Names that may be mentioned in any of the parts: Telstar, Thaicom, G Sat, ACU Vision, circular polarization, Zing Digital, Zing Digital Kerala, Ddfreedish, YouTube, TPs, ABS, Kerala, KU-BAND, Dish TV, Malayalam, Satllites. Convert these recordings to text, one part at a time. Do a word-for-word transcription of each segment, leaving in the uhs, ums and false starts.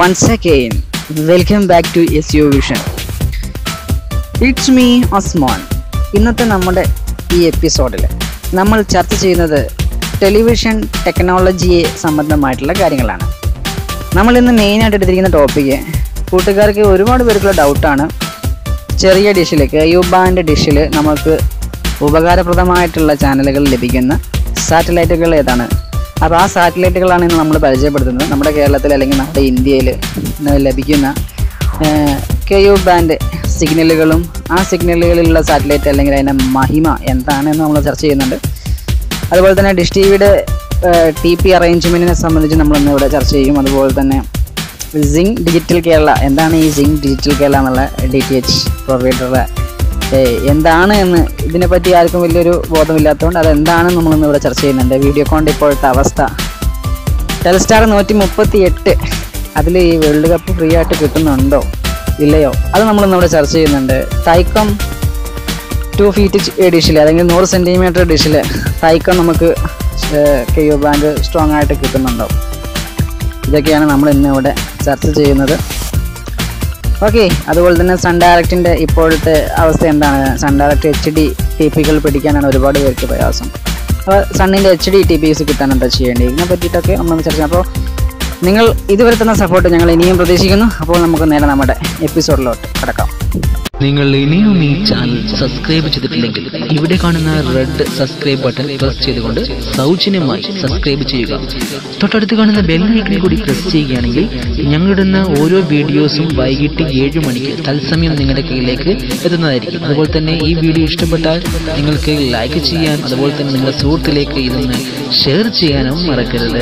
once again, welcome back to A C U Vision. It's me, Osman. In this episode, we will talk about television technology. We will talk about the main topic. We will talk about the doubt on the dish. K U-BAND dish. We will talk about the channel. Satellite. We will talk about satellite. We will talk about Kerala, India, K U-BAND signal, a signal satellite telling Mahima and Tanana. Otherwise, than a Dish T V T P arrangement in some of the number of church, other than Zing Digital Kerala and then Zing Digital Kerala D T H provider. And then Dinapati Alcomilio, Vodomilaton, and then Namana church and the video contact for Tavasta Telstar Notimopati at Adli World Cup Priya to Kutunondo. Ileo. That's why we have to search Thaicom two feet dish, one hundred centimeter dish. Thaicom is K U-BAND strong. That's why we have to search. Okay, that's why Sun Direct is now Sun Direct H D typical. Sun H D T P is the same. നിങ്ങൾ ഇതുവരെ തന്ന support ഞങ്ങൾ ഇനിയും പ്രതീക്ഷിക്കുന്നു. അപ്പോൾ നമുക്ക് നേരെ നമ്മുടെ എപ്പിസോഡിലോട്ട് കടക്കാം. നിങ്ങൾ ഇനിയും ഈ ചാനൽ സബ്സ്ക്രൈബ് ചെയ്തിട്ടില്ലെങ്കിൽ ഇവിടെ കാണുന്ന റെഡ് സബ്സ്ക്രൈബ് ബട്ടൺ പ്രസ് ചെയ്തുകൊണ്ട് സൗജന്യമായി സബ്സ്ക്രൈബ് ചെയ്യുക. തൊട്ടടുത്ത് കാണുന്ന ബെൽ ഐക്കൺ കൂടി പ്രസ് ചെയ്യുകയാണെങ്കിൽ ഞങ്ങളിടുന്ന ഓരോ വീഡിയോസും വൈകിട്ട് ഏഴ് മണിക്ക് തത്സമയം നിങ്ങളുടെ കയ്യിലേക്ക് എത്തുന്നതായിരിക്കും. അതുപോലെ തന്നെ ഈ വീഡിയോ ഇഷ്ടപ്പെട്ടാൽ നിങ്ങൾക്ക് ലൈക്ക് ചെയ്യാൻ, അതുപോലെ തന്നെ നിങ്ങളുടെ സുഹൃത്തിലേക്ക് ഇതൊന്ന് ഷെയർ ചെയ്യാനും മറക്കരുത്.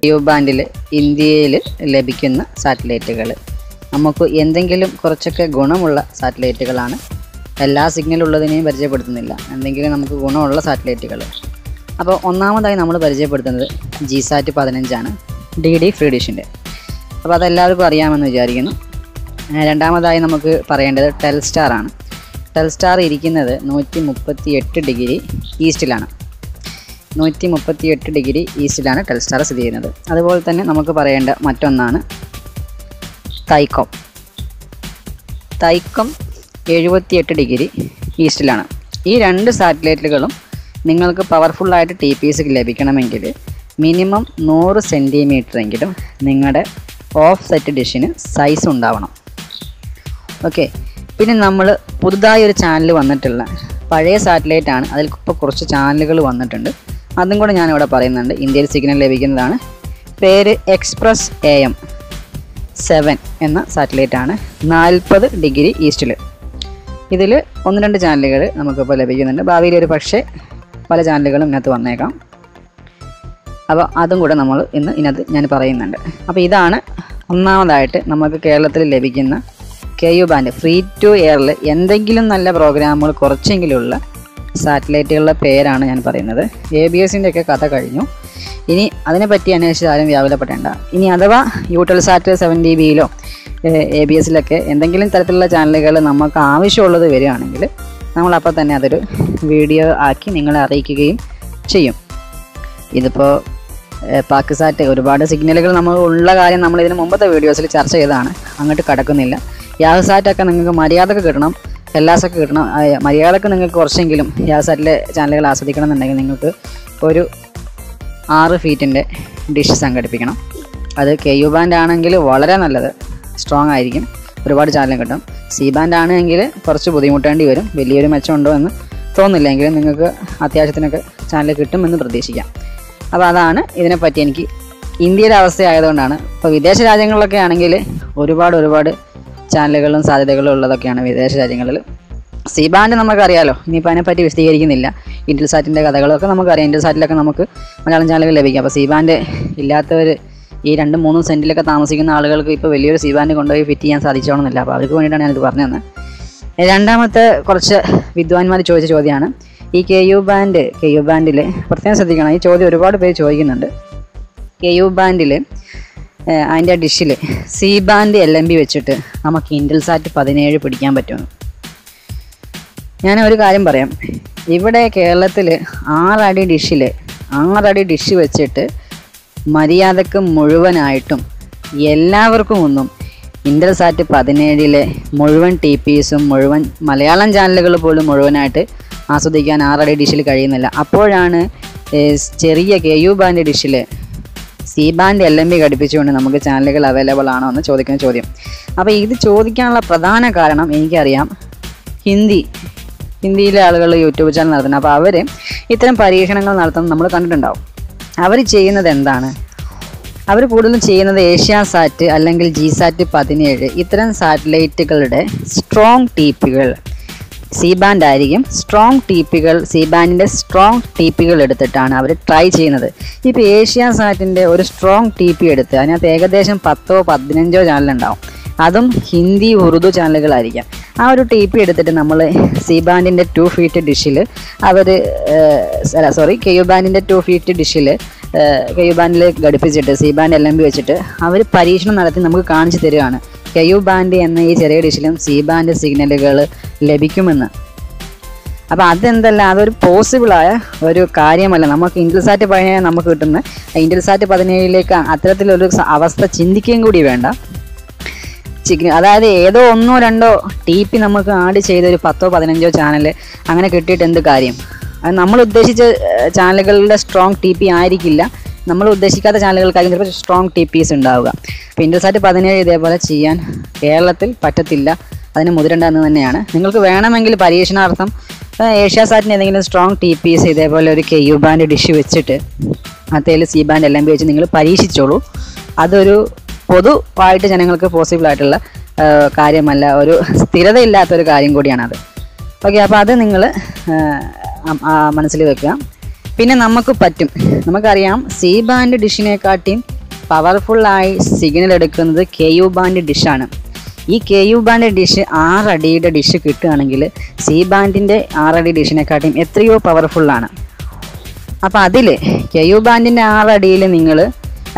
K U-BAND India Lebikina satellite. Amako Yenthangilum Korchaka Gonamula satellite. A last signal Ula the name Berja Pertanilla, and then Namku Gonola satellite. About Onama the Namala Berja Pertan, G Sat Padanjana, D D free dish. About the Laru Pariaman Jarian, and Damadai Namaku Paranda, Telstar. Telstar Irikina, Noiti Mupati at degree, Eastilana. one thirty-eight degree east ആണ് Telstar സ്ഥിതി ചെയ്യുന്നത്. അതുപോലെ തന്നെ നമുക്ക് പറയേണ്ട മറ്റൊന്നാണ് തൈക്കോം. തൈക്കോം എഴുപത്തിയെട്ട് degree ഈസ്റ്റിലാണ്. ഈ രണ്ട് സാറ്റലൈറ്റുകളും നിങ്ങൾക്ക് പവർഫുൾ ആയിട്ട് ടിപിഎസ് ലഭിക്കണമെങ്കിൽ മിനിമം നൂറ് സെന്റിമീറ്റർ എങ്കിലും നിങ്ങളുടെ ഓഫ് സെറ്റ് ഡിഷിന് സൈസ് ഉണ്ടാവണം. ഓക്കേ, പിന്നെ നമ്മൾ പുതുതായി ഒരു ചാനൽ വന്നിട്ടുള്ള പഴയ സാറ്റലൈറ്റ് ആണ്. അതിൽ ഇപ്പോൾ കുറച്ച് ചാനലുകൾ വന്നിട്ടുണ്ട്. അതും കൂടെ ഞാൻ ഇവിടെ പറയുന്നുണ്ട്. ഇന്ത്യയിൽ സിഗ്നൽ ലഭിക്കുന്നതാണ്. പേര് എക്സ്പ്രസ് എ എം സെവൻ എന്ന സാറ്റലൈറ്റാണ്. നാൽപ്പത് ഡിഗ്രി ഈസ്റ്റിൽ ഇതിൽ ഒന്ന് രണ്ട് ചാനലുകൾ നമുക്കിപ്പോൾ ലഭിക്കുന്നുണ്ട്. ഭാവിയിൽ ഒരു പക്ഷേ പല ചാനലുകളും ഇതിനകത്ത് വന്നേക്കാം. അപ്പോൾ അതും കൂടെ നമ്മൾ ഇന്ന് ഇതിനകത്ത് ഞാൻ പറയുന്നുണ്ട്. അപ്പോൾ ഇതാണ് ഒന്നാമതായിട്ട് നമുക്ക് കേരളത്തിൽ ലഭിക്കുന്ന K U-BAND ഫ്രീ ടു എയറിൽ എന്തെങ്കിലും നല്ല പ്രോഗ്രാമുകൾ കുറച്ചെങ്കിലുള്ള സാറ്റലൈറ്റുകളുടെ പേരാണ് ഞാൻ പറയുന്നത്. എ ബി എസിൻ്റെയൊക്കെ കഥ കഴിഞ്ഞു. ഇനി അതിനെപ്പറ്റി അന്വേഷിച്ച് ആരും വ്യാകുലപ്പെടേണ്ട. ഇനി അഥവാ യൂട്ടൽസാറ്റ് സെവൻ ഡി ബിയിലോ എ ബി എസിലൊക്കെ എന്തെങ്കിലും തരത്തിലുള്ള ചാനലുകൾ നമുക്ക് ആവശ്യമുള്ളത് വരികയാണെങ്കിൽ നമ്മളപ്പോൾ തന്നെ അതൊരു വീഡിയോ ആക്കി നിങ്ങളെ അറിയിക്കുകയും ചെയ്യും. ഇതിപ്പോൾ പാകിസ്ഥാറ്റ് ഒരുപാട് സിഗ്നലുകൾ നമ്മൾ ഉള്ള കാര്യം നമ്മൾ ഇതിന് മുമ്പത്തെ വീഡിയോസിൽ ചർച്ച ചെയ്തതാണ്. അങ്ങോട്ട് കടക്കുന്നില്ല. യാസാറ്റൊക്കെ നിങ്ങൾക്ക് മര്യാദക്ക് കിട്ടണം, എല്ലാസൊക്കെ കിട്ടണം. മര്യാദക്ക് നിങ്ങൾക്ക് കുറച്ചെങ്കിലും യാസാറ്റിലെ ചാനലുകൾ ആസ്വദിക്കണം എന്നുണ്ടെങ്കിൽ നിങ്ങൾക്ക് ഒരു ആറ് ഫീറ്റിൻ്റെ ഡിഷ് സംഘടിപ്പിക്കണം. അത് കെയു ബാൻഡ് ആണെങ്കിൽ വളരെ നല്ലത്, സ്ട്രോങ് ആയിരിക്കും, ഒരുപാട് ചാനൽ കിട്ടും. സി ബാൻഡ് ആണെങ്കിൽ കുറച്ച് ബുദ്ധിമുട്ടേണ്ടി വരും. വലിയൊരു മെച്ചമുണ്ടോ എന്ന് തോന്നില്ലെങ്കിലും നിങ്ങൾക്ക് അത്യാവശ്യത്തിനൊക്കെ ചാനൽ കിട്ടുമെന്ന് പ്രതീക്ഷിക്കാം. അപ്പോൾ അതാണ് ഇതിനെപ്പറ്റി എനിക്ക് ഇന്ത്യയുടെ അവസ്ഥയായതുകൊണ്ടാണ്. ഇപ്പോൾ വിദേശ രാജ്യങ്ങളിലൊക്കെ ആണെങ്കിൽ ഒരുപാട് ഒരുപാട് ചാനലുകളും സാധ്യതകളും ഉള്ളതൊക്കെയാണ് വിദേശ രാജ്യങ്ങളിൽ. സി ബാൻഡ് നമുക്കറിയാമല്ലോ, ഇനിയിപ്പോൾ അതിനെപ്പറ്റി വിശദീകരിക്കുന്നില്ല. ഇൻറ്റൽസാറ്റിൻ്റെ കഥകളൊക്കെ നമുക്കറിയാം. ഇൻറ്റൽസാറ്റിലൊക്കെ നമുക്ക് മലയാളം ചാനലുകൾ ലഭിക്കും. അപ്പോൾ സി ബാൻഡ് ഇല്ലാത്തവർ, ഈ രണ്ട് മൂന്നും സെൻറ്റിലൊക്കെ താമസിക്കുന്ന ആളുകൾക്ക് ഇപ്പോൾ വലിയൊരു സി ബാൻഡ് കൊണ്ടുപോയി ഫിറ്റ് ചെയ്യാൻ സാധിച്ചോണമെന്നില്ല. അപ്പോൾ അവർക്ക് വേണ്ടിയിട്ടാണ് ഞാനിത് പറഞ്ഞു തന്നത്. രണ്ടാമത്തെ കുറച്ച് വിദ്വാൻമാർ ചോദിച്ച ചോദ്യമാണ് ഈ K U-BAND. K U-BANDിൽ പ്രത്യേകം ശ്രദ്ധിക്കണം, ഈ ചോദ്യം ഒരുപാട് പേര് ചോദിക്കുന്നുണ്ട്. K U-BANDിൽ അതിൻ്റെ ഡിഷിൽ C band L M B വെച്ചിട്ട് നമുക്ക് ഇൻറ്റൽസാറ്റ് പതിനേഴ് പിടിക്കാൻ പറ്റുമെന്ന്. ഞാൻ ഒരു കാര്യം പറയാം. ഇവിടെ കേരളത്തിൽ ആറടി ഡിഷിൽ ആറടി ഡിഷ് വെച്ചിട്ട് മര്യാദക്ക് മുഴുവനായിട്ടും എല്ലാവർക്കും ഒന്നും ഇൻ്റൽസാറ്റ് പതിനേഴിലെ മുഴുവൻ ടി പിസും മുഴുവൻ മലയാളം ചാനലുകൾ പോലും മുഴുവനായിട്ട് ആസ്വദിക്കാൻ ആറടി ഡിഷിൽ കഴിയുന്നില്ല. അപ്പോഴാണ് ചെറിയ കെ യു ബാൻഡ് ഡിഷിൽ C band L M B ഘടിപ്പിച്ചുകൊണ്ട് നമുക്ക് ചാനലുകൾ അവൈലബിൾ ആണോ എന്ന് ചോദിക്കുന്ന ചോദ്യം. അപ്പോൾ ഇത് ചോദിക്കാനുള്ള പ്രധാന കാരണം എനിക്കറിയാം, ഹിന്ദി ഹിന്ദിയിലെ ആളുകൾ യൂട്യൂബ് ചാനൽ നടത്തുന്നത്. അപ്പോൾ അവർ ഇത്തരം പരീക്ഷണങ്ങൾ നടത്തുന്നത് നമ്മൾ കണ്ടിട്ടുണ്ടാവും. അവർ ചെയ്യുന്നത് എന്താണ്? അവർ കൂടുതലും ചെയ്യുന്നത് ഏഷ്യ സാറ്റ് അല്ലെങ്കിൽ ജി സാറ്റ് പതിനേഴ് ഇത്തരം സാറ്റലൈറ്റുകളുടെ സ്ട്രോങ് ടി പികൾ, സി ബാൻഡ് ആയിരിക്കും സ്ട്രോങ് ടി പികൾ, സി ബാൻഡിൻ്റെ സ്ട്രോങ് ടി പികൾ എടുത്തിട്ടാണ് അവർ ട്രൈ ചെയ്യുന്നത്. ഇപ്പോൾ ഏഷ്യ സാറ്റിൻ്റെ ഒരു സ്ട്രോങ് ടി പി എടുത്ത് അതിനകത്ത് ഏകദേശം പത്തോ പതിനഞ്ചോ ചാനലുണ്ടാവും, അതും ഹിന്ദി ഉറുദു ചാനലുകളായിരിക്കാം. ആ ഒരു ടി പി എടുത്തിട്ട് നമ്മൾ സി ബാൻഡിൻ്റെ ടു ഫീറ്റ് ഡിഷിൽ അവർ അല്ല സോറി കെ യു ബാൻഡിൻ്റെ ടു ഫീറ്റ് ഡിഷിൽ കെ യു ബാൻഡിൽ ഘടിപ്പിച്ചിട്ട് C band L M B വെച്ചിട്ട് അവർ പരീക്ഷണം നടത്തി നമുക്ക് കാണിച്ചു തരികയാണ് കെ യു ബാൻഡ് എന്ന ഈ ചെറിയ ഡിഷിലും സി ബാൻഡ് സിഗ്നലുകൾ ലഭിക്കുമെന്ന്. അപ്പോൾ അതെന്തല്ല, അതൊരു പോസിബിളായ ഒരു കാര്യമല്ല. നമുക്ക് ഇൻ്റൽസാറ്റ് പതിനേഴ് നമുക്ക് കിട്ടുന്ന ഇൻ്റൽസാറ്റ് പതിനേഴിലേക്ക് അത്തരത്തിലൊരു അവസ്ഥ ചിന്തിക്കുകയും കൂടി വേണ്ട. അതായത് ഏതോ ഒന്നോ രണ്ടോ ടി പി നമുക്ക് ആഡ് ചെയ്തൊരു പത്തോ പതിനഞ്ചോ ചാനൽ അങ്ങനെ കിട്ടിയിട്ട് എന്ത് കാര്യം? അത് നമ്മൾ ഉദ്ദേശിച്ച ചാനലുകളുടെ സ്ട്രോങ് ടി പി ആയിരിക്കില്ല, നമ്മൾ ഉദ്ദേശിക്കാത്ത ചാനലുകൾക്കായിരിക്കും ചിലപ്പോൾ സ്ട്രോങ് ടി പിസ് ഉണ്ടാവുക. അപ്പോൾ ഇൻ്റൽസാറ്റ് പതിനേഴ് ഇതേപോലെ ചെയ്യാൻ കേരളത്തിൽ പറ്റത്തില്ല, അതിന് മുതിരണ്ടെന്ന് തന്നെയാണ്. നിങ്ങൾക്ക് വേണമെങ്കിൽ പരീക്ഷണാർത്ഥം ഏഷ്യ സാറ്റിന് എന്തെങ്കിലും സ്ട്രോങ് ടി പിസ് ഇതേപോലെ ഒരു കെ യു ബാൻഡ് ഡിഷ് വെച്ചിട്ട് അതേൽ സി ബാൻഡ് എല്ലാം വെച്ച് നിങ്ങൾ പരീക്ഷിച്ചോളൂ. അതൊരു പൊതുവായിട്ട് ജനങ്ങൾക്ക് പോസിബിളായിട്ടുള്ള കാര്യമല്ല, ഒരു സ്ഥിരതയില്ലാത്തൊരു കാര്യം കൂടിയാണത്. ഓക്കെ, അപ്പോൾ അത് നിങ്ങൾ മനസ്സിൽ വെക്കുക. പിന്നെ നമുക്ക് പറ്റും, നമുക്കറിയാം സി ബാൻഡ് ഡിഷിനെക്കാട്ടിയും പവർഫുള്ളായി സിഗ്നൽ എടുക്കുന്നത് കെ യു ബാൻഡ് ഡിഷാണ്. ഈ കെ യു ബാൻഡ് ഡിഷ് ആറടിയുടെ ഡിഷ് കിട്ടുകയാണെങ്കിൽ സി ബാൻഡിൻ്റെ ആറടി ഡിഷിനെക്കാട്ടിയും എത്രയോ പവർഫുള്ളാണ്. അപ്പോൾ അതിൽ കെ യു ബാൻഡിൻ്റെ ആറടിയിൽ നിങ്ങൾ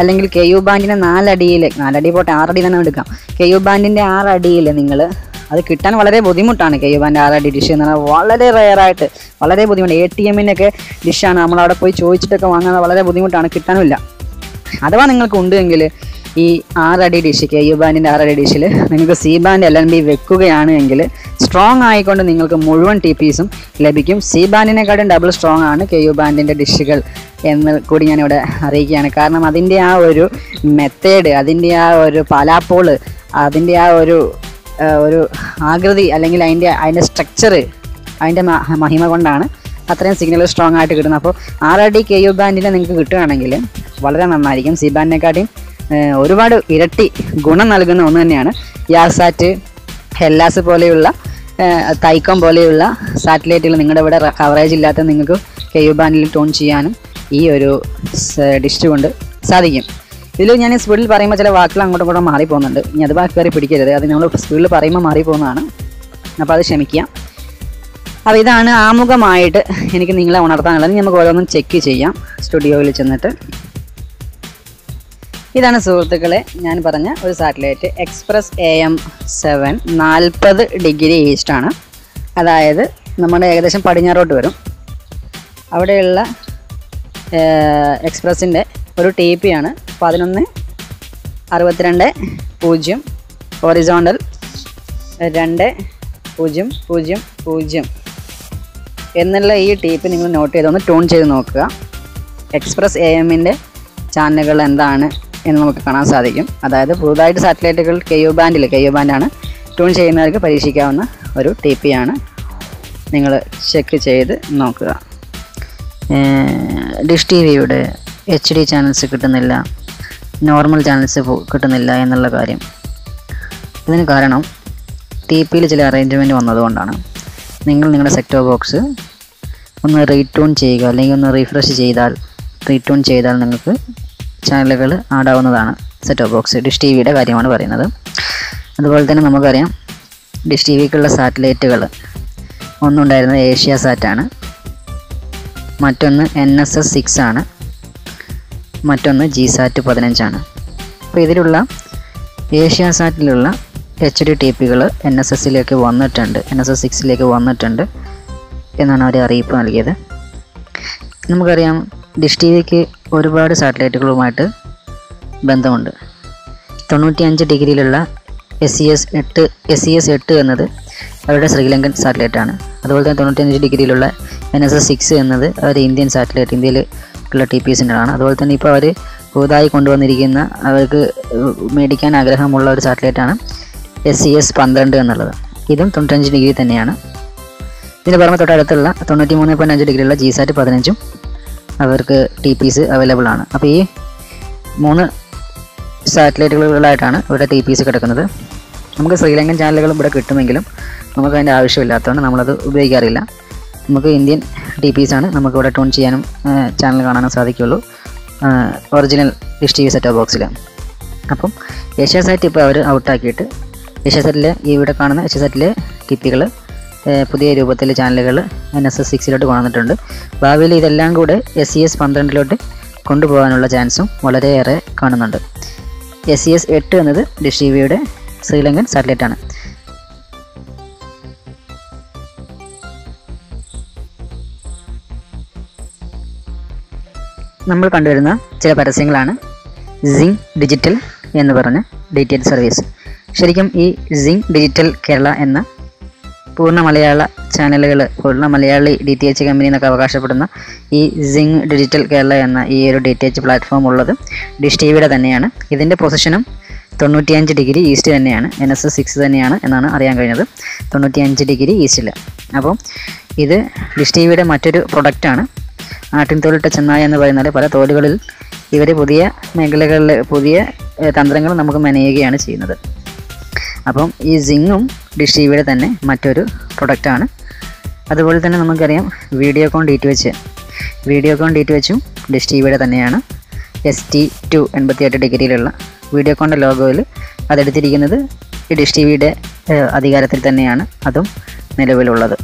അല്ലെങ്കിൽ കെ യു ബാൻഡിൻ്റെ നാലടിയിൽ നാലടി പോട്ടെ ആറടി തന്നെ എടുക്കാം. കെ യു ബാൻഡിൻ്റെ ആറടിയിൽ നിങ്ങൾ അത് കിട്ടാൻ വളരെ ബുദ്ധിമുട്ടാണ്. കെ യു ബാൻഡ് ആറടി ഡിഷ് എന്ന് പറഞ്ഞാൽ വളരെ റെയറായിട്ട് വളരെ ബുദ്ധിമുട്ട്, എ ടി എമ്മിനൊക്കെ ഡിഷാണ്, നമ്മളവിടെ പോയി ചോദിച്ചിട്ടൊക്കെ വാങ്ങാൻ വളരെ ബുദ്ധിമുട്ടാണ്, കിട്ടാനുമില്ല. അഥവാ നിങ്ങൾക്കുണ്ടെങ്കിൽ ഈ ആറടി ഡിഷ് കെ യു ബാൻഡിൻ്റെ ആറടി ഡിഷിൽ നിങ്ങൾക്ക് C band L N B വെക്കുകയാണ് എങ്കിൽ സ്ട്രോങ് ആയിക്കൊണ്ട് നിങ്ങൾക്ക് മുഴുവൻ ടി പിസും ലഭിക്കും. സി ബാൻഡിനെക്കാട്ടും ഡബിൾ സ്ട്രോങ് ആണ് കെ യു ബാൻഡിൻ്റെ ഡിഷുകൾ എന്ന് കൂടി ഞാനിവിടെ അറിയിക്കുകയാണ്. കാരണം അതിൻ്റെ ആ ഒരു മെത്തേഡ്, അതിൻ്റെ ആ ഒരു പാലാപ്പോള്, അതിൻ്റെ ആ ഒരു ഒരു ആകൃതി അല്ലെങ്കിൽ അതിൻ്റെ അതിൻ്റെ സ്ട്രക്ചർ, അതിൻ്റെ മഹിമ കൊണ്ടാണ് അത്രയും സിഗ്നൽ സ്ട്രോങ് ആയിട്ട് കിട്ടുന്നത്. അപ്പോൾ ആറടി കെ യു ബാൻഡിനെ നിങ്ങൾക്ക് കിട്ടുകയാണെങ്കിൽ വളരെ നന്നായിരിക്കും. സി ബാൻഡിനെക്കാട്ടിയും ഒരുപാട് ഇരട്ടി ഗുണം നൽകുന്ന ഒന്ന് തന്നെയാണ്. യാസാറ്റ്, ഹെല്ലാസ് പോലെയുള്ള തൈക്കോം പോലെയുള്ള സാറ്റലൈറ്റുകൾ നിങ്ങളുടെ ഇവിടെ കവറേജ് ഇല്ലാത്ത നിങ്ങൾക്ക് കെ യു ബാൻഡിൽ ടോൺ ചെയ്യാനും ഈ ഒരു ഡിഷ് കൊണ്ട് സാധിക്കും. ഇതിൽ ഞാൻ സ്പീഡിൽ പറയുമ്പോൾ ചില വാക്കുകൾ അങ്ങോട്ടും കൂടെ മാറിപ്പോകുന്നുണ്ട്, ഇനി അത് വാക്ക് കയറി പിടിക്കരുത്, അത് നമ്മൾ സ്പീഡിൽ പറയുമ്പോൾ മാറിപ്പോകുന്നതാണ്, അപ്പോൾ അത് ക്ഷമിക്കുക. അപ്പോൾ ഇതാണ് ആമുഖമായിട്ട് എനിക്ക് നിങ്ങളെ ഉണർത്താനുള്ളത്. നമുക്ക് ഓരോന്നും ചെക്ക് ചെയ്യാം സ്റ്റുഡിയോയിൽ ചെന്നിട്ട്. ഇതാണ് സുഹൃത്തുക്കളെ ഞാൻ പറഞ്ഞ ഒരു satellite, express A M seven നാൽപ്പത് ഡിഗ്രി ഈസ്റ്റാണ്. അതായത് നമ്മുടെ ഏകദേശം പടിഞ്ഞാറോട്ട് വരും. അവിടെയുള്ള എക്സ്പ്രസിൻ്റെ ഒരു ടി പി ആണ് പതിനൊന്ന് അറുപത്തിരണ്ട് പൂജ്യം, ഹൊറിസോണ്ടൽ രണ്ട് പൂജ്യം പൂജ്യം പൂജ്യം എന്നുള്ള ഈ ടി പി നിങ്ങൾ നോട്ട് ചെയ്തൊന്ന് ട്യൂൺ ചെയ്ത് നോക്കുക. എക്സ്പ്രസ് എ എമ്മിൻ്റെ ചാനലുകൾ എന്താണ് എന്ന് നമുക്ക് കാണാൻ സാധിക്കും. അതായത് പുതുതായിട്ട് സാറ്റലൈറ്റുകൾ കെ യു ബാൻഡിൽ കെ യു ബാൻഡാണ് ട്യൂൺ ചെയ്യുന്നവർക്ക് പരീക്ഷിക്കാവുന്ന ഒരു ടി പി ആണ്, നിങ്ങൾ ചെക്ക് ചെയ്ത് നോക്കുക. ഡിഷ് ടി വിയുടെ എച്ച് ഡി ചാനൽസ് കിട്ടുന്നില്ല, നോർമൽ ചാനൽസ് കിട്ടുന്നില്ല എന്നുള്ള കാര്യം, ഇതിന് കാരണം ടി പിയിൽ ചില അറേഞ്ച്മെൻറ്റ് വന്നതുകൊണ്ടാണ്. നിങ്ങൾ നിങ്ങളുടെ സെക്ടർ ബോക്സ് ഒന്ന് റീട്യൂൺ ചെയ്യുക, അല്ലെങ്കിൽ ഒന്ന് റീഫ്രഷ് ചെയ്താൽ റീട്യൂൺ ചെയ്താൽ നിങ്ങൾക്ക് ചാനലുകൾ ആഡാവുന്നതാണ്. Set of box dish T വിയുടെ കാര്യമാണ് പറയുന്നത്. അതുപോലെ തന്നെ നമുക്കറിയാം ഡിഷ് ടി വിക്കുള്ള സാറ്റലൈറ്റുകൾ ഒന്നുണ്ടായിരുന്നത് ഏഷ്യ സാറ്റാണ്, മറ്റൊന്ന് എൻ എസ് എസ് സിക്സ് ആണ്, മറ്റൊന്ന് ജി സാറ്റ് പതിനഞ്ചാണ്. അപ്പോൾ ഇതിലുള്ള ഏഷ്യ സാറ്റിലുള്ള എച്ച് ഡി ടി പികൾ എൻ എസ് എസിലേക്ക് വന്നിട്ടുണ്ട്, എൻ എസ് എസ് സിക്സിലേക്ക് വന്നിട്ടുണ്ട്. എന്നാണ് അവർ അറിയിപ്പ് നൽകിയത്. നമുക്കറിയാം ഡിഷ് ടി വിക്ക് ഒരുപാട് സാറ്റലൈറ്റുകളുമായിട്ട് ബന്ധമുണ്ട്. തൊണ്ണൂറ്റി അഞ്ച് ഡിഗ്രിയിലുള്ള എസ് സി എസ് എട്ട് എസ് സി എസ് എട്ട് എന്നത് അവരുടെ ശ്രീലങ്കൻ സാറ്റലൈറ്റാണ്. അതുപോലെ തന്നെ തൊണ്ണൂറ്റിയഞ്ച് ഡിഗ്രിയിലുള്ള എൻ എസ് എസ് സിക്സ് എന്നത് അവർ ഇന്ത്യൻ സാറ്റലൈറ്റ് ഇന്ത്യയിൽ ഉള്ള ടി പി എസിൻ്റെ ആണ്. അതുപോലെ തന്നെ ഇപ്പോൾ അവർ പുതുതായി കൊണ്ടുവന്നിരിക്കുന്ന അവർക്ക് മേടിക്കാൻ ആഗ്രഹമുള്ള ഒരു സാറ്റലൈറ്റാണ് എസ് സി എസ് പന്ത്രണ്ട് എന്നുള്ളത്. ഇതും തൊണ്ണൂറ്റഞ്ച് ഡിഗ്രി തന്നെയാണ്. ഇതിന് പുറമെ തൊട്ടടുത്തുള്ള തൊണ്ണൂറ്റി മൂന്ന് പോയിൻറ്റ് അഞ്ച് ഡിഗ്രിയുള്ള ജി സാറ്റ് പതിനഞ്ചും അവർക്ക് ടി പി എസ് അവൈലബിൾ ആണ്. അപ്പോൾ ഈ മൂന്ന് സാറ്റലൈറ്റുകളായിട്ടാണ് ഇവിടെ ടി പി എസ് കിടക്കുന്നത്. നമുക്ക് ശ്രീലങ്കൻ ചാനലുകളും ഇവിടെ കിട്ടുമെങ്കിലും നമുക്ക് അതിൻ്റെ ആവശ്യമില്ലാത്തതുകൊണ്ട് നമ്മളത് ഉപയോഗിക്കാറില്ല. നമുക്ക് ഇന്ത്യൻ ടി പി എസ് ആണ് നമുക്ക് ഇവിടെ ട്യൂൺ ചെയ്യാനും ചാനൽ കാണാനും സാധിക്കുകയുള്ളൂ, original dish T V set ബോക്സിൽ. അപ്പം ഏഷ്യ സാറ്റ് ഇപ്പോൾ അവർ ഔട്ടാക്കിയിട്ട് ഏഷ്യ സാറ്റിലെ ഈ ഇവിടെ കാണുന്ന ഏഷ്യ സാറ്റിലെ ടി പികൾ പുതിയ രൂപത്തിൽ ചാനലുകൾ എൻ എസ് എസ് സിക്സിലോട്ട് കൊണ്ടുവന്നിട്ടുണ്ട്. ഭാവിയിൽ ഇതെല്ലാം കൂടെ എസ് സി എസ് പന്ത്രണ്ടിലോട്ട് കൊണ്ടുപോകാനുള്ള ചാൻസും വളരെയേറെ കാണുന്നുണ്ട്. എസ് സി എസ് എട്ട് എന്നത് ഡിഷ് ടി വിയുടെ ശ്രീലങ്കൻ സാറ്റലൈറ്റാണ്. നമ്മൾ കണ്ടുവരുന്ന ചില പരസ്യങ്ങളാണ് സിംഗ് ഡിജിറ്റൽ എന്ന് പറഞ്ഞ ഡി ടി എച്ച് സർവീസ്. ശരിക്കും ഈ സിംഗ് ഡിജിറ്റൽ കേരള എന്ന പൂർണ്ണ മലയാള ചാനലുകൾ പൂർണ്ണ മലയാളി ഡി ടി എച്ച് കമ്പനി എന്നൊക്കെ അവകാശപ്പെടുന്ന ഈ സിംഗ് ഡിജിറ്റൽ കേരള എന്ന ഈ ഒരു ഡി ടി എച്ച് പ്ലാറ്റ്ഫോം ഉള്ളത് ഡിഷ് ടി വിയുടെ തന്നെയാണ്. ഇതിൻ്റെ പൊസിഷനും തൊണ്ണൂറ്റിയഞ്ച് ഡിഗ്രി ഈസ്റ്റ് തന്നെയാണ്, എൻ എസ് എസ് സിക്സ് തന്നെയാണ് എന്നാണ് അറിയാൻ കഴിഞ്ഞത്, തൊണ്ണൂറ്റിയഞ്ച് ഡിഗ്രി ഈസ്റ്റിൽ. അപ്പോൾ ഇത് ഡിഷ് ടി വിയുടെ മറ്റൊരു പ്രൊഡക്റ്റാണ്. ആട്ടിൻതോലിട്ട ചെന്നായ എന്ന് പറയുന്നത് പല തോലുകളിൽ ഇവർ പുതിയ മേഖലകളിൽ പുതിയ തന്ത്രങ്ങൾ നമുക്ക് മെനയുകയാണ് ചെയ്യുന്നത്. അപ്പം ഈ സിങ്ങും ഡിഷ് ടി വിയുടെ തന്നെ മറ്റൊരു പ്രൊഡക്റ്റാണ്. അതുപോലെ തന്നെ നമുക്കറിയാം Videocon D T H Videocon D T എച്ചും ഡിഷ് ടി വിയുടെ തന്നെയാണ്. എസ് ടി ടു എൺപത്തി എട്ട് ഡിഗ്രിയിലുള്ള വീഡിയോകോണിൻ്റെ ലോഗോയിൽ അതെടുത്തിരിക്കുന്നത് ഈ ഡിഷ് ടി വിയുടെ അധികാരത്തിൽ തന്നെയാണ്, അതും നിലവിലുള്ളത്.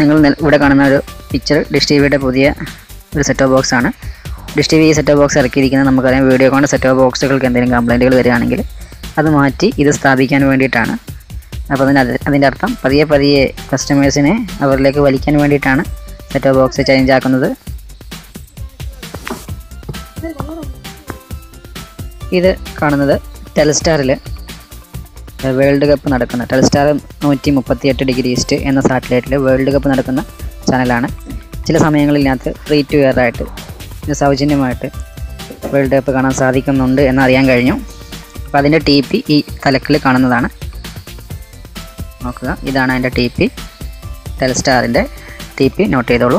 നിങ്ങൾ ഇവിടെ കാണുന്ന ഒരു പിക്ചർ ഡിഷ് ടി വിയുടെ പുതിയ ഒരു സെറ്റോ ബോക്സാണ്. ഡിഷ് ടി വി സെറ്റോ ബോക്സ് ഇറക്കിയിരിക്കുന്നത് നമുക്കറിയാം വീഡിയോകോണിൻ്റെ സെറ്റോ ബോക്സുകൾക്ക് എന്തെങ്കിലും കംപ്ലൈൻറ്റുകൾ വരികയാണെങ്കിൽ അത് മാറ്റി ഇത് സ്ഥാപിക്കാൻ വേണ്ടിയിട്ടാണ്. അപ്പോൾ അതിന് അതിൻ്റെ അർത്ഥം പതിയെ പതിയെ കസ്റ്റമേഴ്സിനെ അവരിലേക്ക് വലിക്കാൻ വേണ്ടിയിട്ടാണ് സെറ്റോ ബോക്സ് ചേഞ്ച് ആക്കുന്നത്. ഇത് കാണുന്നത് ടെലിസ്റ്റാറിൽ വേൾഡ് കപ്പ് നടക്കുന്ന ടെലിസ്റ്റാർ നൂറ്റി മുപ്പത്തി എട്ട് ഡിഗ്രി ഈസ്റ്റ് എന്ന സാറ്റലൈറ്റിൽ വേൾഡ് കപ്പ് നടക്കുന്ന ചാനലാണ്. ചില സമയങ്ങളിനകത്ത് ഫ്രീ ടു എയർ ആയിട്ട് സൗജന്യമായിട്ട് വേൾഡ് കപ്പ് കാണാൻ സാധിക്കുന്നുണ്ട് എന്നറിയാൻ കഴിഞ്ഞു. അപ്പോൾ അതിൻ്റെ ടി പി ഈ തലക്കിൽ കാണുന്നതാണ്, നോക്കുക. ഇതാണ് അതിൻ്റെ ടി പി, ടെലിസ്റ്റാറിൻ്റെ ടി പി, നോട്ട് ചെയ്തോളൂ.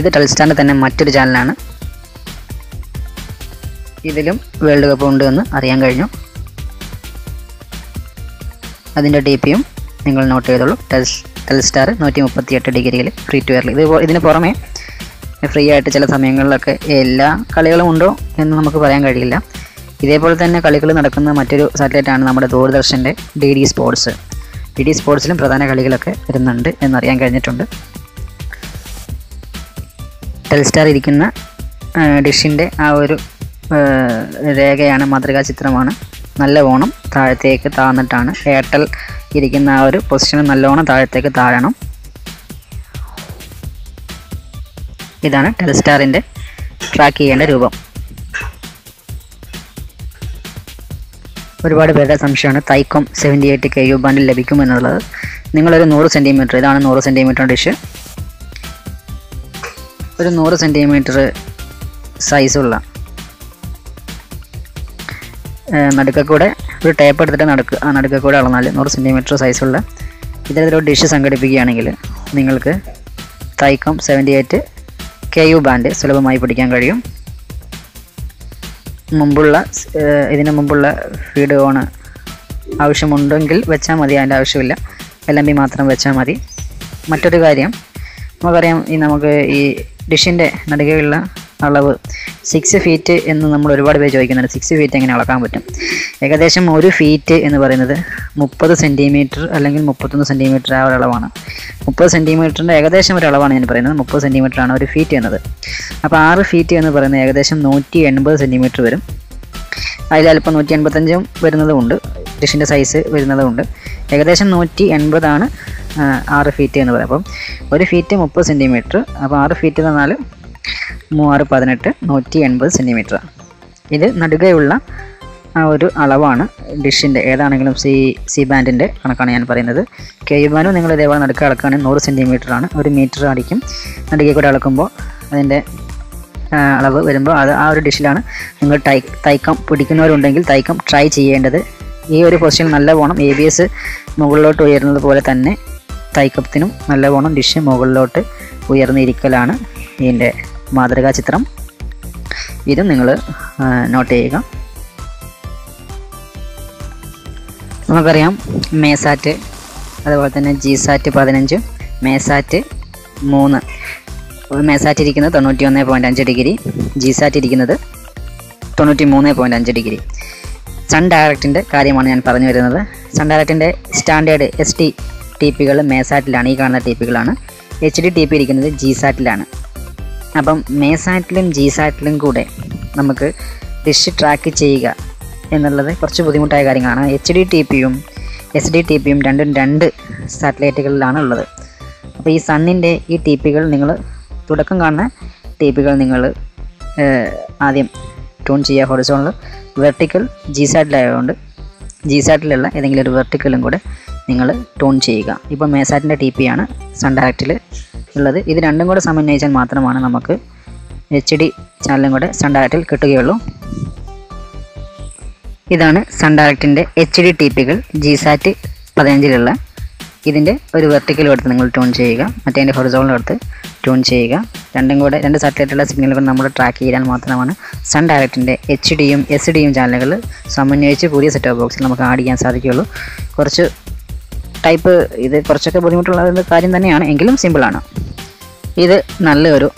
ഇത് ടെലിസ്റ്റാറിൻ്റെ തന്നെ മറ്റൊരു ചാനലാണ്. ഇതിലും വേൾഡ് കപ്പ് ഉണ്ട് എന്ന് അറിയാൻ കഴിഞ്ഞു. അതിൻ്റെ ടി പിയും നിങ്ങൾ നോട്ട് ചെയ്തോളൂ. ടെലിസ് ടെലിസ്റ്റാർ നൂറ്റി മുപ്പത്തി എട്ട് ഡിഗ്രിയിൽ ഫ്രീ ടു എയറിൽ. ഇത് ഇതിന് പുറമെ ഫ്രീ ആയിട്ട് ചില സമയങ്ങളിലൊക്കെ എല്ലാ കളികളും ഉണ്ടോ എന്ന് നമുക്ക് പറയാൻ കഴിയില്ല. ഇതേപോലെ തന്നെ കളികൾ നടക്കുന്ന മറ്റൊരു സാറ്റലൈറ്റാണ് നമ്മുടെ ദൂരദർശൻ്റെ ഡി ഡി സ്പോർട്സ്. ഡി ഡി സ്പോർട്സിലും പ്രധാന കളികളൊക്കെ വരുന്നുണ്ട് എന്നറിയാൻ കഴിഞ്ഞിട്ടുണ്ട്. ടെലിസ്റ്റാർ ഇരിക്കുന്ന ഡിഷിൻ്റെ ആ ഒരു രേഖയാണ്, മാതൃകാ ചിത്രമാണ്. നല്ലവണ്ണം താഴത്തേക്ക് താഴ്ന്നിട്ടാണ് എയർടെൽ ഇരിക്കുന്ന ആ ഒരു പൊസിഷന് നല്ലവണ്ണം താഴത്തേക്ക് താഴണം. ഇതാണ് ടെലിസ്റ്റാറിൻ്റെ ട്രാക്ക് ചെയ്യേണ്ട രൂപം. ഒരുപാട് പേരുടെ സംശയമാണ് Thaicom seventy eight K U ബാൻഡിൽ ലഭിക്കുമെന്നുള്ളത്. നിങ്ങളൊരു നൂറ് സെൻറ്റിമീറ്റർ, ഇതാണ് നൂറ് സെൻറ്റിമീറ്റർ ഡിഷ്, ഒരു നൂറ് സെൻറ്റിമീറ്റർ സൈസുള്ള നടുക്കൂടെ ഒരു ടേപ്പ് എടുത്തിട്ട് നടക്ക് ആ നടുക്കൂടെ അളന്നാൽ നൂറ് സെൻറ്റിമീറ്റർ സൈസുള്ള ഇത്തരത്തിലൊരു ഡിഷ് സംഘടിപ്പിക്കുകയാണെങ്കിൽ നിങ്ങൾക്ക് Thaicom seventy eight K U band സുലഭമായി പിടിക്കാൻ കഴിയും. മുമ്പുള്ള ഇതിനു മുമ്പുള്ള ഫീഡ് ഓണ് ആവശ്യമുണ്ടെങ്കിൽ വെച്ചാൽ മതി, അതിൻ്റെ ആവശ്യമില്ല, എൽ എം ബി മാത്രം വെച്ചാൽ മതി. മറ്റൊരു കാര്യം നമുക്കറിയാം, ഈ നമുക്ക് ഈ ഡിഷിൻ്റെ നടുകയുള്ള അളവ് സിക്സ് ഫീറ്റ് എന്ന് നമ്മൾ ഒരുപാട് പേര് ചോദിക്കുന്നുണ്ട്. സിക്സ് ഫീറ്റ് എങ്ങനെ അളക്കാൻ പറ്റും? ഏകദേശം ഒരു ഫീറ്റ് എന്ന് പറയുന്നത് മുപ്പത് സെൻറ്റിമീറ്റർ അല്ലെങ്കിൽ മുപ്പത്തൊന്ന് സെൻറ്റിമീറ്റർ ആ ഒരളവാണ്. മുപ്പത് സെൻറ്റിമീറ്ററിൻ്റെ ഏകദേശം ഒരളവാണ് ഞാൻ പറയുന്നത്, മുപ്പത് സെൻറ്റിമീറ്ററാണ് ഒരു ഫീറ്റ് എന്നത്. അപ്പോൾ ആറ് ഫീറ്റ് എന്ന് പറയുന്നത് ഏകദേശം നൂറ്റി എൺപത് സെൻറ്റിമീറ്റർ വരും. അതിലൽപ്പം നൂറ്റി എൺപത്തഞ്ചും വരുന്നതുമുണ്ട്, ഡിഷിൻ്റെ സൈസ് വരുന്നതുമുണ്ട്. ഏകദേശം നൂറ്റി എൺപതാണ് ആറ് ഫീറ്റ് എന്ന് പറയുമ്പോൾ ഒരു ഫീറ്റ് മുപ്പത് സെൻറ്റിമീറ്റർ. അപ്പോൾ ആറ് ഫീറ്റ് എന്ന് പറഞ്ഞാൽ മൂവാറ് പതിനെട്ട് നൂറ്റി എൺപത് സെൻറ്റിമീറ്ററാണ്. ഇത് നടുകയുള്ള ആ ഒരു അളവാണ് ഡിഷിൻ്റെ ഏതാണെങ്കിലും സി സി ബാൻഡിൻ്റെ കണക്കാണ് ഞാൻ പറയുന്നത്. കെ യു ബാൻഡ് നിങ്ങൾ ഇതേപോലെ നടുക്കുക അളക്കുകയാണെങ്കിൽ നൂറ് സെൻറ്റിമീറ്ററാണ്. ഒരു മീറ്റർ അടിക്കും. നടുകെ കൂടെ അളക്കുമ്പോൾ അതിൻ്റെ അളവ് വരുമ്പോൾ അത് ആ ഒരു ഡിഷിലാണ്. നിങ്ങൾ തൈ തൈക്കം പിടിക്കുന്നവരുണ്ടെങ്കിൽ തൈക്കം ട്രൈ ചെയ്യേണ്ടത്. ഈ ഒരു പൊസിഷൻ നല്ല പോണം. എ ബി എസ് മുകളിലോട്ട് ഉയരുന്നത് പോലെ തന്നെ തൈക്കത്തിനും നല്ല പോണം ഡിഷ് മുകളിലോട്ട് ഉയർന്നിരിക്കലാണ് ഇതിൻ്റെ മാതൃകാ ചിത്രം. ഇതും നിങ്ങൾ നോട്ട് ചെയ്യുക. നമുക്കറിയാം മേസാറ്റ്, അതുപോലെ തന്നെ ജി സാറ്റ് പതിനഞ്ച്, മേസാറ്റ് മൂന്ന്. മേസാറ്റ് ഇരിക്കുന്നത് തൊണ്ണൂറ്റി ഒന്ന് പോയിൻറ്റ് അഞ്ച് ഡിഗ്രി, ജി സാറ്റ് ഇരിക്കുന്നത് തൊണ്ണൂറ്റി മൂന്ന് പോയിൻറ്റ് അഞ്ച് ഡിഗ്രി. സൺ ഡയറക്റ്റിൻ്റെ കാര്യമാണ് ഞാൻ പറഞ്ഞു വരുന്നത്. സൺ ഡയറക്റ്റിൻ്റെ സ്റ്റാൻഡേർഡ് എസ് ടി ടി പികൾ മേസാറ്റിലാണ്. ഈ കാണുന്ന ടി പികളാണ്. എച്ച് ഡി ടി പി ഇരിക്കുന്നത് ജി സാറ്റിലാണ്. അപ്പം മേസാറ്റിലും ജി സാറ്റിലും കൂടെ നമുക്ക് ഡിഷ് ട്രാക്ക് ചെയ്യുക എന്നുള്ളത് കുറച്ച് ബുദ്ധിമുട്ടായ കാര്യങ്ങളാണ്. എച്ച് ഡി ടി പിയും എസ് ഡി ടി പിയും രണ്ടും രണ്ട് സാറ്റലൈറ്റുകളിലാണ് ഉള്ളത്. അപ്പോൾ ഈ സണ്ണിൻ്റെ ഈ ടി പികൾ നിങ്ങൾ തുടക്കം കാണുന്ന ടി പികൾ നിങ്ങൾ ആദ്യം ട്യൂൺ ചെയ്യുക. ഹൊറിസോണൽ വെർട്ടിക്കൽ ജി സാറ്റിലായതുകൊണ്ട് ജി സാറ്റിലുള്ള ഏതെങ്കിലും ഒരു വെർട്ടിക്കലും കൂടെ നിങ്ങൾ ട്യൂൺ ചെയ്യുക. ഇപ്പോൾ മേസാറ്റിൻ്റെ ടി പി ആണ് സൺ ഡയറക്റ്റിൽ ഉള്ളത്. ഇത് രണ്ടും കൂടെ സമന്വയിച്ചാൽ മാത്രമാണ് നമുക്ക് എച്ച് ഡി ചാനലും കൂടെ സൺ ഡയറക്റ്റിൽ കിട്ടുകയുള്ളൂ. ഇതാണ് സൺ ഡയറക്റ്റിൻ്റെ എച്ച് ഡി ടി പികൾ ജി സാറ്റ് പതിനഞ്ചിലുള്ള. ഇതിൻ്റെ ഒരു വെർട്ടിക്കലും എടുത്ത് നിങ്ങൾ ട്യൂൺ ചെയ്യുക, മറ്റേതിൻ്റെ ഹൊറിസോണലും എടുത്ത് ട്യൂൺ ചെയ്യുക. രണ്ടും കൂടെ രണ്ട് സാറ്റലൈറ്റുള്ള സിഗ്നലുകൾ നമ്മൾ ട്രാക്ക് ചെയ്യാൻ മാത്രമാണ് സൺ ഡയറക്റ്റിൻ്റെ എച്ച് ഡിയും എസ് ഡിയും ചാനലുകൾ സമന്വയിച്ച് പുതിയ സെറ്റോപ്പ് ബോക്സിൽ നമുക്ക് ആഡ് ചെയ്യാൻ സാധിക്കുകയുള്ളൂ. കുറച്ച് ടൈപ്പ് ഇത് കുറച്ചൊക്കെ ബുദ്ധിമുട്ടുള്ള കാര്യം തന്നെയാണ്, എങ്കിലും സിമ്പിളാണ്. ഇത് നല്ലൊരു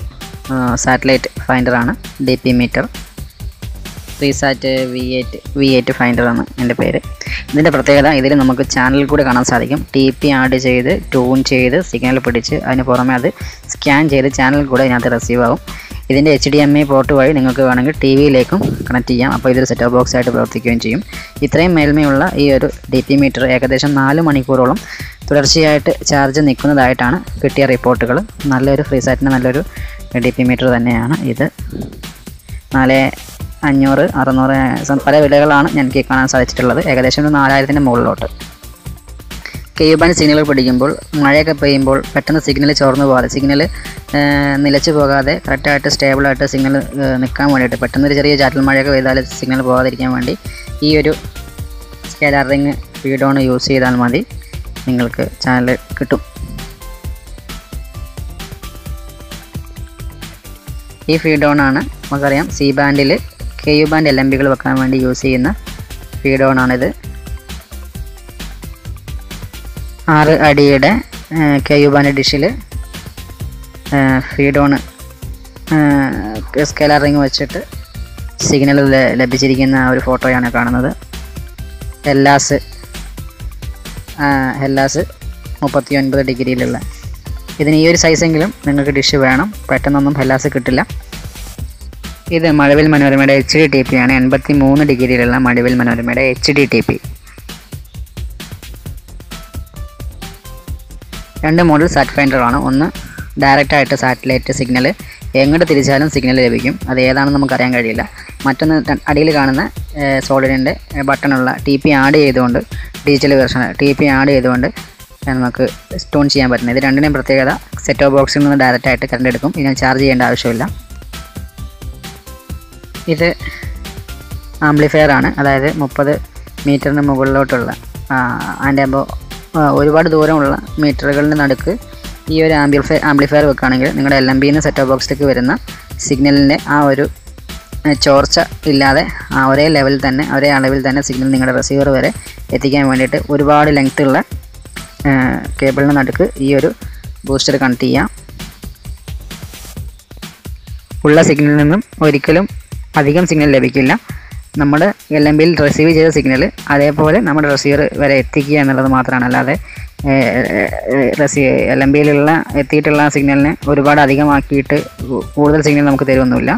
സാറ്റലൈറ്റ് ഫൈൻഡറാണ്. ഡി പി മീറ്റർ റീസാറ്റ് വി എയ്റ്റ് വി എയ്റ്റ് ഫൈൻഡറാണ് എൻ്റെ പേര്. ഇതിൻ്റെ പ്രത്യേകത ഇതിൽ നമുക്ക് ചാനലിൽ കൂടെ കാണാൻ സാധിക്കും. ടി പി ആഡ് ചെയ്ത് ട്യൂൺ ചെയ്ത് സിഗ്നൽ പിടിച്ച് അതിന് പുറമെ അത് സ്കാൻ ചെയ്ത് ചാനലിൽ കൂടെ ഇതിനകത്ത് റിസീവ് ആകും. ഇതിൻ്റെ H D M I port വഴി നിങ്ങൾക്ക് വേണമെങ്കിൽ ടി വിയിലേക്കും കണക്ട് ചെയ്യാം. അപ്പോൾ ഇതൊരു സെറ്റ് ഓഫ് ബോക്സ് ആയിട്ട് പ്രവർത്തിക്കുകയും ചെയ്യും. ഇത്രയും മേൽമയുള്ള ഈ ഒരു ഡി പി മീറ്റർ ഏകദേശം നാല് മണിക്കൂറോളം തുടർച്ചയായിട്ട് ചാർജ് നിൽക്കുന്നതായിട്ടാണ് കിട്ടിയ റിപ്പോർട്ടുകൾ. നല്ലൊരു ഫ്രീസാറ്റിൻ്റെ നല്ലൊരു ഡി പി മീറ്റർ തന്നെയാണ് ഇത്. നാല് അഞ്ഞൂറ് അറുന്നൂറ് പല വിലകളാണ് എനിക്ക് കാണാൻ സാധിച്ചിട്ടുള്ളത്. ഏകദേശം ഒരു നാലായിരത്തിൻ്റെ മുകളിലോട്ട്. കെയു ബാൻഡ് സിഗ്നലുകൾ പിടിക്കുമ്പോൾ മഴയൊക്കെ പെയ്യുമ്പോൾ പെട്ടെന്ന് സിഗ്നൽ ചോർന്നു പോകാതെ, സിഗ്നൽ നിലച്ചു പോകാതെ കറക്റ്റായിട്ട് സ്റ്റേബിളായിട്ട് സിഗ്നൽ നിൽക്കാൻ വേണ്ടിയിട്ട് പെട്ടെന്നൊരു ചെറിയ ചാറ്റൽ മഴയൊക്കെ പെയ്താൽ സിഗ്നൽ പോകാതിരിക്കാൻ വേണ്ടി ഈ ഒരു സ്കേലാർ റിങ് ഫീഡോൺ യൂസ് ചെയ്താൽ മതി, നിങ്ങൾക്ക് ചാനൽ കിട്ടും. ഈ ഫീഡോണാണ് നമുക്കറിയാം സി ബാൻഡിൽ K U band L M ബികൾ വെക്കാൻ വേണ്ടി യൂസ് ചെയ്യുന്ന ഫീഡോണാണിത്. ആറ് അടിയുടെ കെ യു ബാൻഡ് ഡിഷിൽ ഫീഡോണ് സ്കേലാർ റിങ് വെച്ചിട്ട് സിഗ്നൽ ലഭിച്ചിരിക്കുന്ന ഒരു ഫോട്ടോയാണ് കാണുന്നത്. ഹെല്ലാസ് ഹെല്ലാസ് മുപ്പത്തി ഒൻപത് ഡിഗ്രിയിലുള്ള ഇതിന് ഈ ഒരു സൈസെങ്കിലും നിങ്ങൾക്ക് ഡിഷ് വേണം, പെട്ടെന്നൊന്നും ഹെല്ലാസ് കിട്ടില്ല. ഇത് മഴവിൽ മനോരമയുടെ എച്ച് ഡി ടി പി ആണ്. എൺപത്തി മൂന്ന് ഡിഗ്രിയിലുള്ള മഴവിൽ മനോരമയുടെ എച്ച് ഡി ടി പി. രണ്ട് മോഡൽ സാറ്റ് ഫൈൻഡറാണ്. ഒന്ന് ഡയറക്റ്റായിട്ട് സാറ്റലൈറ്റ് സിഗ്നൽ എങ്ങോട്ട് തിരിച്ചാലും സിഗ്നൽ ലഭിക്കും, അത് ഏതാണെന്ന് നമുക്കറിയാൻ കഴിയില്ല. മറ്റൊന്ന് അടിയിൽ കാണുന്ന സോളിഡിൻ്റെ ബട്ടണുള്ള ടി പി ആഡ് ചെയ്തുകൊണ്ട് digital version T P add ചെയ്തുകൊണ്ട് നമുക്ക് ട്യൂൺ ചെയ്യാൻ പറ്റുന്നത്. ഇത് രണ്ടിനെയും പ്രത്യേകത സെറ്റ് ഓഫ് ബോക്സിൽ നിന്ന് ഡയറക്റ്റായിട്ട് കറണ്ട് എടുക്കും, ഇതിനെ ചാർജ് ചെയ്യേണ്ട ആവശ്യമില്ല. ഇത് ആംപ്ലിഫയർ ആണ്. അതായത് മുപ്പത് മീറ്ററിന് മുകളിലോട്ടുള്ള അതിൻ്റെ അപ്പോൾ ഒരുപാട് ദൂരമുള്ള മീറ്ററുകളുടെ നടുക്ക് ഈ ഒരു ആംപ്ലിഫയർ ആംപ്ലിഫയർ വെക്കുകയാണെങ്കിൽ നിങ്ങളുടെ എൽ എം ബിന്ന് സെറ്റ് ഓഫ് ബോക്സിലേക്ക് വരുന്ന സിഗ്നലിൻ്റെ ആ ഒരു ചോർച്ച ഇല്ലാതെ ആ ഒരേ ലെവലിൽ തന്നെ ഒരേ അളവിൽ തന്നെ സിഗ്നൽ നിങ്ങളുടെ റിസീവർ വരെ എത്തിക്കാൻ വേണ്ടിയിട്ട് ഒരുപാട് ലെങ്ത്തുള്ള കേബിളിന് നടുക്ക് ഈ ഒരു ബൂസ്റ്റർ കണക്ട് ചെയ്യാം. ഉള്ള സിഗ്നലിൽ നിന്നും ഒരിക്കലും അധികം സിഗ്നൽ ലഭിക്കില്ല. നമ്മൾ എൽ എം ബിയിൽ റിസീവ് ചെയ്ത സിഗ്നൽ അതേപോലെ നമ്മുടെ റിസീവർ വരെ എത്തിക്കുക എന്നുള്ളത് മാത്രമാണ്. അല്ലാതെ റെസീ എൽ എം ബിയിലുള്ള എത്തിയിട്ടുള്ള സിഗ്നലിനെ ഒരുപാട് അധികമാക്കിയിട്ട് കൂടുതൽ സിഗ്നൽ നമുക്ക് തരുമൊന്നുമില്ല.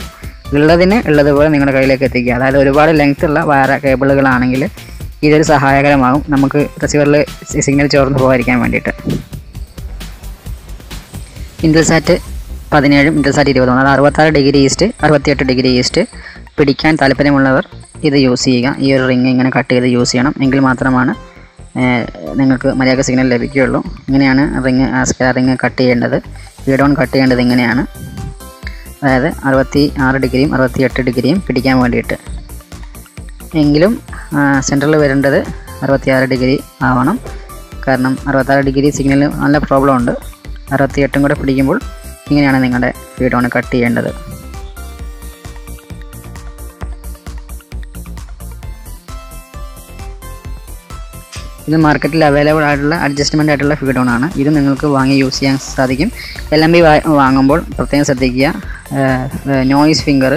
ഉള്ളതിന് ഉള്ളതുപോലെ നിങ്ങളുടെ കയ്യിലേക്ക് എത്തിക്കുക. അതായത് ഒരുപാട് ലെങ്ത്തുള്ള വയർ കേബിളുകളാണെങ്കിൽ ഇതൊരു സഹായകരമാകും നമുക്ക് റിസീവറിൽ സിഗ്നൽ ചോർന്ന് പോകാതിരിക്കാൻ വേണ്ടിയിട്ട്. ഇൻ്റൽസാറ്റ് പതിനേഴും ഇൻ്റൽസാറ്റ് ഇരുപതും അതായത് അറുപത്താറ് ഡിഗ്രി ഈസ്റ്റ് അറുപത്തിയെട്ട് ഡിഗ്രി ഈസ്റ്റ് പിടിക്കാൻ താല്പര്യമുള്ളവർ ഇത് യൂസ് ചെയ്യുക. ഈ ഒരു റിങ് ഇങ്ങനെ കട്ട് ചെയ്ത് യൂസ് ചെയ്യണം, എങ്കിൽ മാത്രമാണ് നിങ്ങൾക്ക് മര്യാദ സിഗ്നൽ ലഭിക്കുകയുള്ളൂ. ഇങ്ങനെയാണ് റിങ് റിങ് കട്ട് ചെയ്യേണ്ടത്. വീഡോൺ കട്ട് ചെയ്യേണ്ടത് ഇങ്ങനെയാണ്, അതായത് അറുപത്തി ആറ് ഡിഗ്രിയും അറുപത്തിയെട്ട് ഡിഗ്രിയും പിടിക്കാൻ വേണ്ടിയിട്ട്. എങ്കിലും സെൻറ്ററിൽ വരേണ്ടത് അറുപത്തിയാറ് ഡിഗ്രി ആവണം, കാരണം അറുപത്താറ് ഡിഗ്രി സിഗ്നൽ നല്ല പ്രോബ്ലം ഉണ്ട്. അറുപത്തിയെട്ടും കൂടെ പിടിക്കുമ്പോൾ ഇങ്ങനെയാണ് നിങ്ങളുടെ വീഡോൺ കട്ട് ചെയ്യേണ്ടത്. ഇത് മാർക്കറ്റിൽ അവൈലബിൾ ആയിട്ടുള്ള അഡ്ജസ്റ്റ്മെൻ്റ് ആയിട്ടുള്ള ഫീഡോൺ ആണ്. ഇത് നിങ്ങൾക്ക് വാങ്ങി യൂസ് ചെയ്യാൻ സാധിക്കും. എൽ എം ബി വാങ്ങുമ്പോൾ പ്രത്യേകം ശ്രദ്ധിക്കുക. നോയിസ് ഫിംഗർ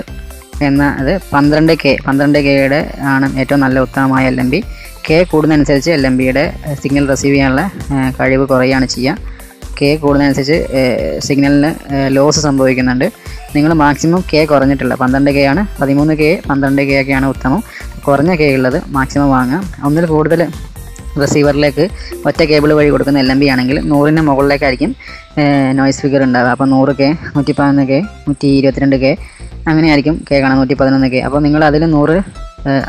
എന്ന അത് പന്ത്രണ്ട് കെ പന്ത്രണ്ട് കെയുടെ ആണ് ഏറ്റവും നല്ല ഉത്തമമായ എൽ എം ബി. കെ കൂടുന്നതനുസരിച്ച് എൽ എം ബിയുടെ സിഗ്നൽ റിസീവ് ചെയ്യാനുള്ള കഴിവ് കുറയുകയാണ് ചെയ്യുക. കെ കൂടുന്നതനുസരിച്ച് സിഗ്നലിന് ലോസ് സംഭവിക്കുന്നുണ്ട്. നിങ്ങൾ മാക്സിമം കെ കുറഞ്ഞിട്ടില്ല, പന്ത്രണ്ട് കെ ആണ്, പതിമൂന്ന് കെ പന്ത്രണ്ട് കെ ഒക്കെയാണ് ഉത്തമം. കുറഞ്ഞ കെ ഉള്ളത് മാക്സിമം വാങ്ങുക. ഒന്നിൽ കൂടുതൽ റിസീവറിലേക്ക് ഒറ്റ കേബിൾ വഴി കൊടുക്കുന്ന എൽ എം ബി ആണെങ്കിൽ നൂറിന് മുകളിലേക്കായിരിക്കും നോയ്സ് ഫിഗർ ഉണ്ടാവുക. അപ്പോൾ നൂറ് കെ നൂറ്റി പതിനൊന്ന് കെ നൂറ്റി ഇരുപത്തിരണ്ട് കെ അങ്ങനെയായിരിക്കും കെ കാണാം, നൂറ്റി പതിനൊന്ന് കെ. അപ്പോൾ നിങ്ങൾ അതിൽ നൂറ്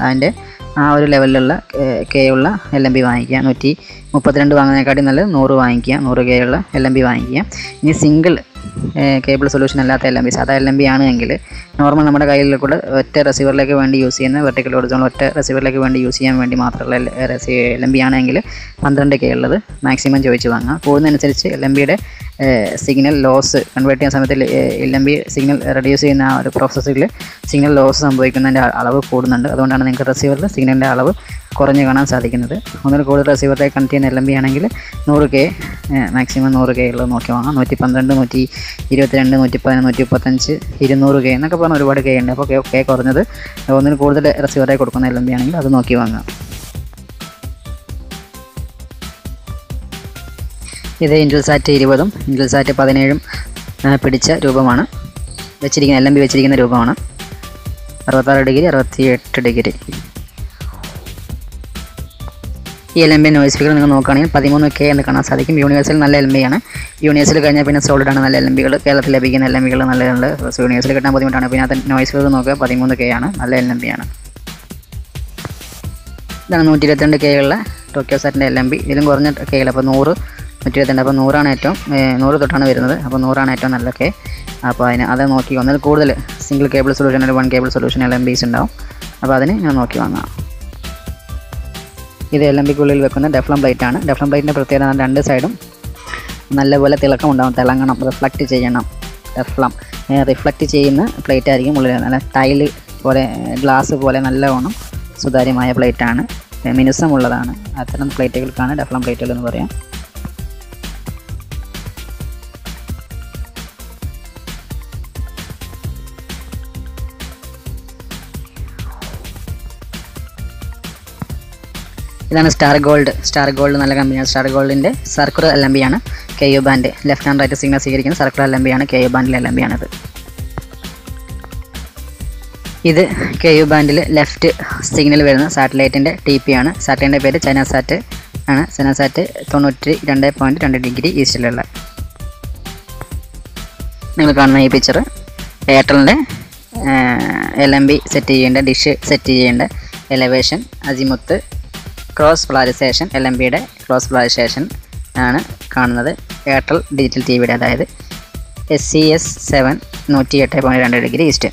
അതിൻ്റെ ആ ഒരു ലെവലിലുള്ള കെ ഉള്ള എൽ എം ബി വാങ്ങിക്കുക. നൂറ്റി മുപ്പത്തിരണ്ട് വാങ്ങുന്നതിനെക്കാട്ടി നല്ലത് നൂറ് വാങ്ങിക്കുക, നൂറ് കെ ഉള്ള എൽ എം ബി വാങ്ങിക്കുക. ഇനി സിംഗിൾ കേബിൾ സൊല്യൂഷൻ അല്ലാത്ത എൽ എം ബി സാധാ എൽ എം ബി ആണ് എങ്കിൽ നോർമൽ നമ്മുടെ കയ്യിൽ കൂടെ ഒറ്റ റെസീവറിലേക്ക് വേണ്ടി യൂസ് ചെയ്യുന്ന വെർട്ടിക്കൽ ഒറിജിനൽ ഒറ്റ റെസീവറിലേക്ക് വേണ്ടി യൂസ് ചെയ്യാൻ വേണ്ടി മാത്രമുള്ള എൽ എം ബി ആണെങ്കിൽ പന്ത്രണ്ട് കെ ഉള്ളത് മാക്സിമം ചോദിച്ച് വാങ്ങാം. കൂടുന്നതനുസരിച്ച് എൽ എം ബിയുടെ സിഗ്നൽ ലോസ് കൺവേർട്ട് ചെയ്യുന്ന സമയത്ത് L M B signal reduce ചെയ്യുന്ന ആ ഒരു പ്രോസസ്സിൽ സിഗ്നൽ ലോസ് സംഭവിക്കുന്നതിൻ്റെ അളവ് കൂടുന്നുണ്ട്. അതുകൊണ്ടാണ് നിങ്ങൾക്ക് റെസീവറിൽ സിഗ്നലിൻ്റെ അളവ് കുറഞ്ഞ് കാണാൻ സാധിക്കുന്നത്. ഒന്നിൽ കൂടുതൽ റെസീവറിലേക്ക് കണക്ട് ചെയ്യുന്ന എൽ എം ബി ആണെങ്കിൽ നൂറ് കെ മാക്സിമം നൂറ് കെ ഉള്ളത് നോക്കി വാങ്ങാം. നൂറ്റി പന്ത്രണ്ട് നൂറ്റി ഇരുപത്തിരണ്ട് നൂറ്റി പതിനൊന്ന് നൂറ്റി മുപ്പത്തഞ്ച് ഇരുന്നൂറ് കെ എന്നൊക്കെ പറഞ്ഞാൽ ഒരുപാട് കെ ഉണ്ട്. അപ്പോൾ കെ കുറഞ്ഞത് ഒന്നിൽ കൂടുതൽ റെസീവറായി കൊടുക്കുന്ന എൽ എം ബി ആണെങ്കിൽ അത് നോക്കി വാങ്ങാം. ഇത് ഇൻ്റൽസാറ്റ് ഇരുപതും ഇൻ്റൽസാറ്റ് പതിനേഴും പിടിച്ച രൂപമാണ് വെച്ചിരിക്കുന്ന എൽ എം ബി വെച്ചിരിക്കുന്ന രൂപമാണ്. അറുപത്താറ് ഡിഗ്രി അറുപത്തിയെട്ട് ഡിഗ്രി. ഈ L M B noise figure നിങ്ങൾ നോക്കുകയാണെങ്കിൽ പതിമൂന്ന് കെ എന്ന് കാണാൻ സാധിക്കും. യൂണിവേഴ്സിൽ നല്ല എൽ എം ബി ആണ്. യൂണിവേഴ്സിൽ കഴിഞ്ഞാൽ പിന്നെ സോളിഡ് ആണ് നല്ല എൽ എം ബികൾ. കേരളത്തിൽ ലഭിക്കുന്ന എൽ എം ബികൾ നല്ലതുണ്ട്, യൂണിവേഴ്സിൽ കിട്ടാൻ ബുദ്ധിമുട്ടാണ്. പിന്നെ അത് നോയ്സ് ഫിഗർ നോക്കുക, പതിമൂന്ന് കെ ആണ്, നല്ല എൽ എം ബി ആണ്. ഇതാണ് നൂറ്റി ഇരുപത്തിരണ്ട് കെ ഉള്ള ടോക്കിയോ സാറ്റിൻ്റെ എൽ എം ബി. ഇതിലും കുറഞ്ഞ കെ ഉള്ള, അപ്പോൾ നൂറ് നൂറ്റി ഇരുപത്തിരണ്ട്, അപ്പോൾ നൂറാണ് ഏറ്റവും നൂറ് തൊട്ടാണ് വരുന്നത്. അപ്പോൾ നൂറാണ് ഏറ്റവും നല്ല കെ. അപ്പോൾ അതിന് അത് നോക്കി ഒന്നിൽ കൂടുതൽ സിംഗിൾ കേബിൾ സൊല്യൂഷൻ അല്ലെങ്കിൽ one cable solution L M Bs ഉണ്ടാവും. അപ്പോൾ അതിന് ഞാൻ നോക്കി വാങ്ങാം. ഇത് എൽ എം ബിക്കുള്ളിൽ വെക്കുന്ന ഡെഫ്ലം പ്ലേറ്റാണ്. ഡെഫ്ലം പ്ലേറ്റിൻ്റെ പ്രത്യേകത രണ്ട് സൈഡും നല്ലപോലെ തിളക്കം ഉണ്ടാകും, തിളങ്ങണം, റിഫ്ലക്റ്റ് ചെയ്യണം. ഡെഫ്ലം റിഫ്ലക്റ്റ് ചെയ്യുന്ന പ്ലേറ്റ് ആയിരിക്കും ഉള്ളിൽ, നല്ല ടൈല് പോലെ ഗ്ലാസ് പോലെ നല്ലവണ്ണം സുതാര്യമായ പ്ലേറ്റാണ്, മിനുസമുള്ളതാണ്. അത്തരം പ്ലേറ്റുകൾക്കാണ് ഡെഫ്ലം പ്ലേറ്റുകൾ എന്ന് പറയാം. ഇതാണ് സ്റ്റാർ ഗോൾഡ്. സ്റ്റാർ ഗോൾഡ് നല്ല കമ്പനിയാണ്. സ്റ്റാർ ഗോൾഡിൻ്റെ സർക്കുലർ എൽ എം ബി ആണ്. K U band left and right signal സ്വീകരിക്കുന്ന സർക്കുലർ എൽ എം ബി ആണ്. കെ യു ബാൻഡിലെ എൽ എം ബി ആണത്. ഇത് കെ യു ബാൻഡിൽ ലെഫ്റ്റ് സിഗ്നൽ വരുന്ന സാറ്റലൈറ്റിൻ്റെ ടി പി ആണ്. സാറ്റലൈറ്റിൻ്റെ പേര് ചൈന സാറ്റ് ആണ്. ചൈന സാറ്റ് തൊണ്ണൂറ്റി രണ്ട് പോയിൻറ്റ് രണ്ട് ഡിഗ്രി ഈസ്റ്റിലുള്ള നിങ്ങൾ കാണുന്ന ഈ പിക്ചർ എയർടെലിൻ്റെ എൽ എം ബി സെറ്റ് ചെയ്യേണ്ട, ഡിഷ് സെറ്റ് ചെയ്യേണ്ട elevation, azimuth, cross polarization, L M ബിയുടെ ക്രോസ് പോളറൈസേഷൻ ആണ് കാണുന്നത്. എയർടെൽ ഡിജിറ്റൽ ടി വിയുടെ അതായത് എസ് സി എസ് സെവൻ നൂറ്റി എട്ട് പോയിൻറ്റ് രണ്ട് ഡിഗ്രി ഈസ്റ്റ്.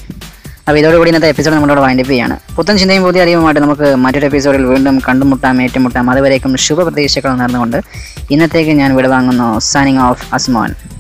അപ്പോൾ ഇതോടുകൂടി ഇന്നത്തെ എപ്പിസോഡ് നമ്മളോട് വൈൻഡപ്പ് ചെയ്യാണ്. പുത്തൻ ചിന്തയും പുതിയ അറിവുമായിട്ട് നമുക്ക് മറ്റൊരു എപ്പിസോഡിൽ വീണ്ടും കണ്ടുമുട്ടാം, ഏറ്റുമുട്ടാം. അതുവരേക്കും ശുഭപ്രതീക്ഷകൾ നേർന്നുകൊണ്ട് ഇന്നത്തേക്ക് ഞാൻ വിടവാങ്ങുന്നു. Signing off Asmon.